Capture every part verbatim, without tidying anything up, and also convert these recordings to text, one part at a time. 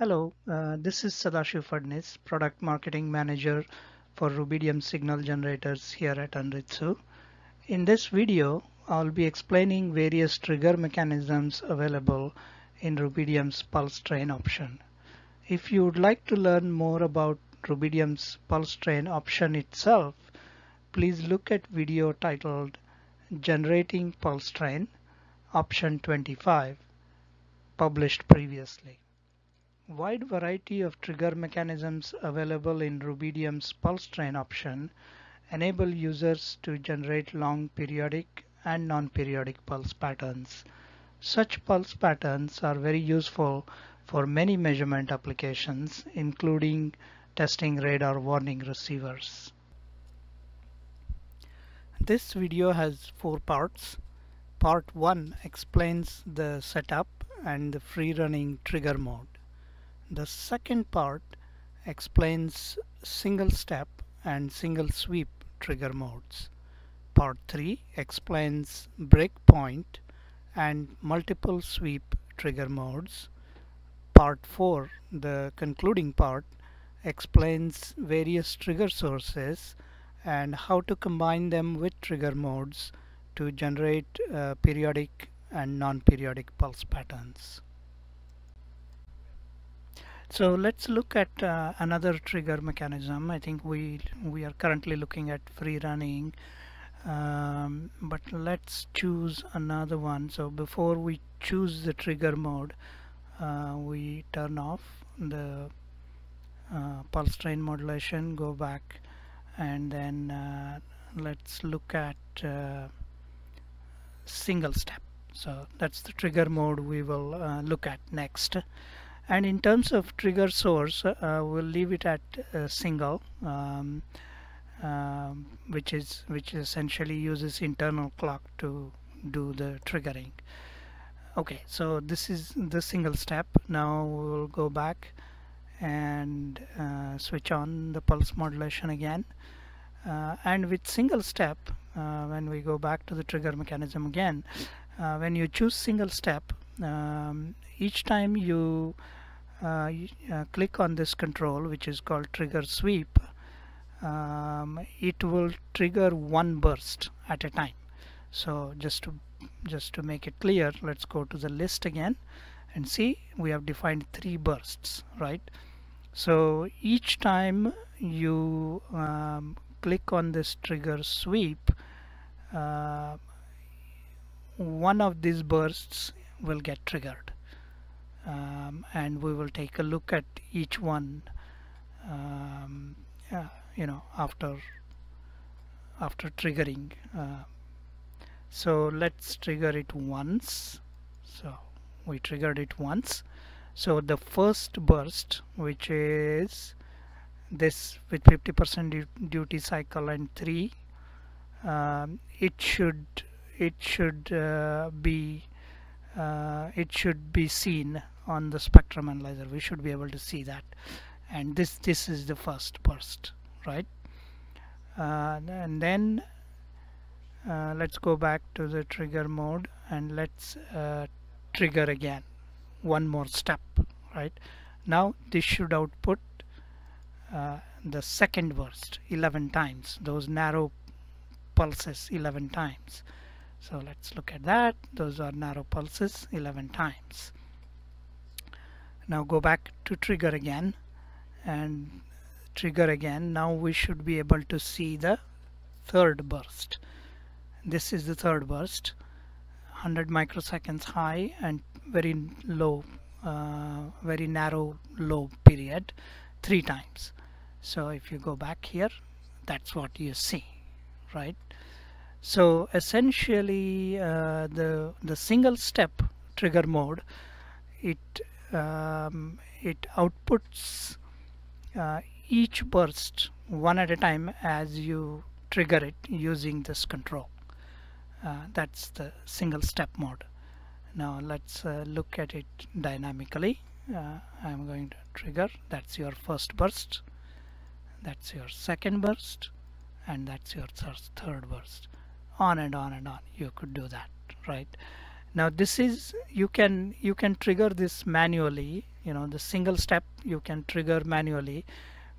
Hello, uh, this is Sadashiv Fernandes, Product Marketing Manager for Rubidium Signal Generators here at Anritsu. In this video, I'll be explaining various trigger mechanisms available in Rubidium's pulse train option. If you would like to learn more about Rubidium's pulse train option itself, please look at video titled Generating Pulse Train, Option twenty-five, published previously. Wide variety of trigger mechanisms available in Rubidium's pulse train option enable users to generate long periodic and non-periodic pulse patterns. Such pulse patterns are very useful for many measurement applications, including testing radar warning receivers. This video has four parts. Part one explains the setup and the free-running trigger mode. The second part explains single step and single sweep trigger modes. Part three explains breakpoint and multiple sweep trigger modes. Part four, the concluding part, explains various trigger sources and how to combine them with trigger modes to generate uh, periodic and non-periodic pulse patterns. So let's look at uh, another trigger mechanism. I think we we are currently looking at free running, um, but let's choose another one. So before we choose the trigger mode, uh, we turn off the uh, pulse train modulation, go back, and then uh, let's look at uh, single step. So that's the trigger mode we will uh, look at next. And in terms of trigger source, uh, we'll leave it at uh, single, um, uh, which is which essentially uses internal clock to do the triggering. Okay, so this is the single step. Now we'll go back and uh, switch on the pulse modulation again. Uh, and with single step, uh, when we go back to the trigger mechanism again, uh, when you choose single step, um, each time you Uh, you, uh, click on this control, which is called trigger sweep, um, it will trigger one burst at a time. So just to just to make it clear, let's go to the list again and see we have defined three bursts, right? So each time you um, click on this trigger sweep, uh, one of these bursts will get triggered. Um, and we will take a look at each one, um, uh, you know, after after triggering. Uh, so let's trigger it once. So we triggered it once. So the first burst, which is this with fifty percent duty cycle and three, um, it should it should uh, be Uh, it should be seen on the spectrum analyzer. We should be able to see that, and this this is the first burst, right? Uh, and then uh, let's go back to the trigger mode and let's uh, trigger again one more step, right? Now this should output uh, the second burst eleven times, those narrow pulses eleven times. So let's look at that. Those are narrow pulses eleven times. Now go back to trigger again and trigger again. Now we should be able to see the third burst. This is the third burst, one hundred microseconds high and very low, uh, very narrow low period, three times. So if you go back here, that's what you see, right? So essentially, uh, the the single step trigger mode, it um, it outputs uh, each burst one at a time as you trigger it using this control. Uh, that's the single step mode. Now let's uh, look at it dynamically. Uh, I'm going to trigger. That's your first burst. That's your second burst, and that's your third burst. On and on and on. You could do that, right? Now this is, you can you can trigger this manually, you know, the single step you can trigger manually,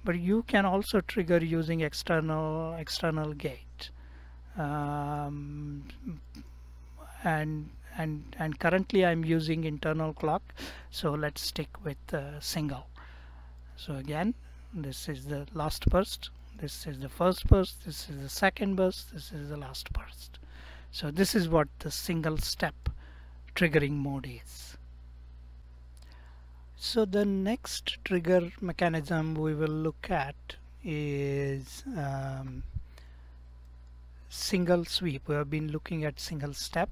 but you can also trigger using external external gate, um, and and and currently I'm using internal clock, so let's stick with uh, single. So again, this is the last burst, this is the first burst, this is the second burst, this is the last burst. So this is what the single step triggering mode is. So the next trigger mechanism we will look at is um, single sweep. We have been looking at single step,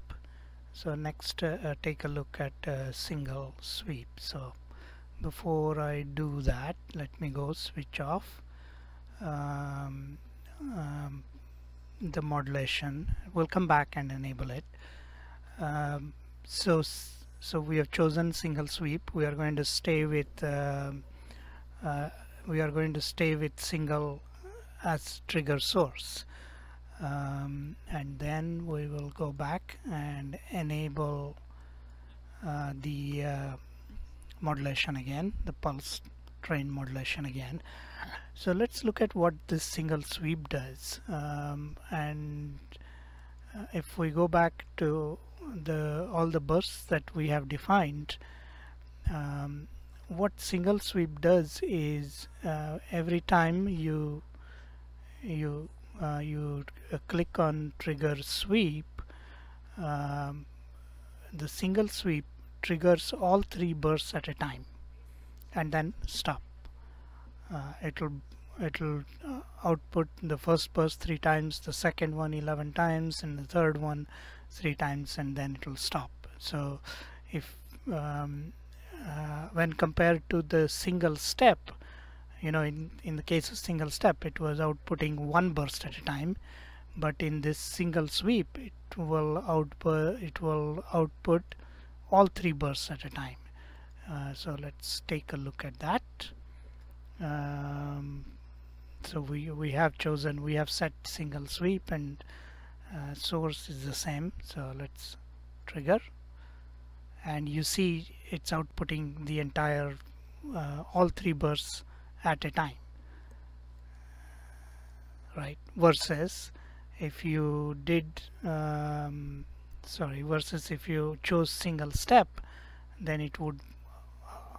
so next uh, uh, take a look at uh, single sweep. So before I do that, let me go switch off um, um, the modulation. We'll come back and enable it. Um, so so we have chosen single sweep. We are going to stay with uh, uh, we are going to stay with single as trigger source, um, and then we will go back and enable uh, the uh, modulation again, the pulse train modulation again. So let's look at what this single sweep does, um, and uh, if we go back to the all the bursts that we have defined, um, what single sweep does is uh, every time you you uh, you uh, click on trigger sweep, um, the single sweep triggers all three bursts at a time and then stop. Uh, it'll it'll uh, output the first burst three times, the second one eleven times, and the third one three times, and then it'll stop. So if um, uh, when compared to the single step, you know, in in the case of single step it was outputting one burst at a time, but in this single sweep it will output it will output all three bursts at a time. Uh, so let's take a look at that. Um, so we we have chosen we have set single sweep, and uh, source is the same. So let's trigger, and you see it's outputting the entire uh, all three bursts at a time, right? Versus if you did um, sorry versus if you chose single step, then it would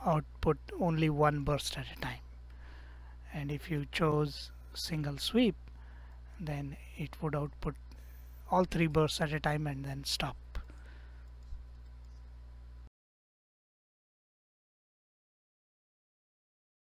output only one burst at a time, and if you chose single sweep, then it would output all three bursts at a time and then stop.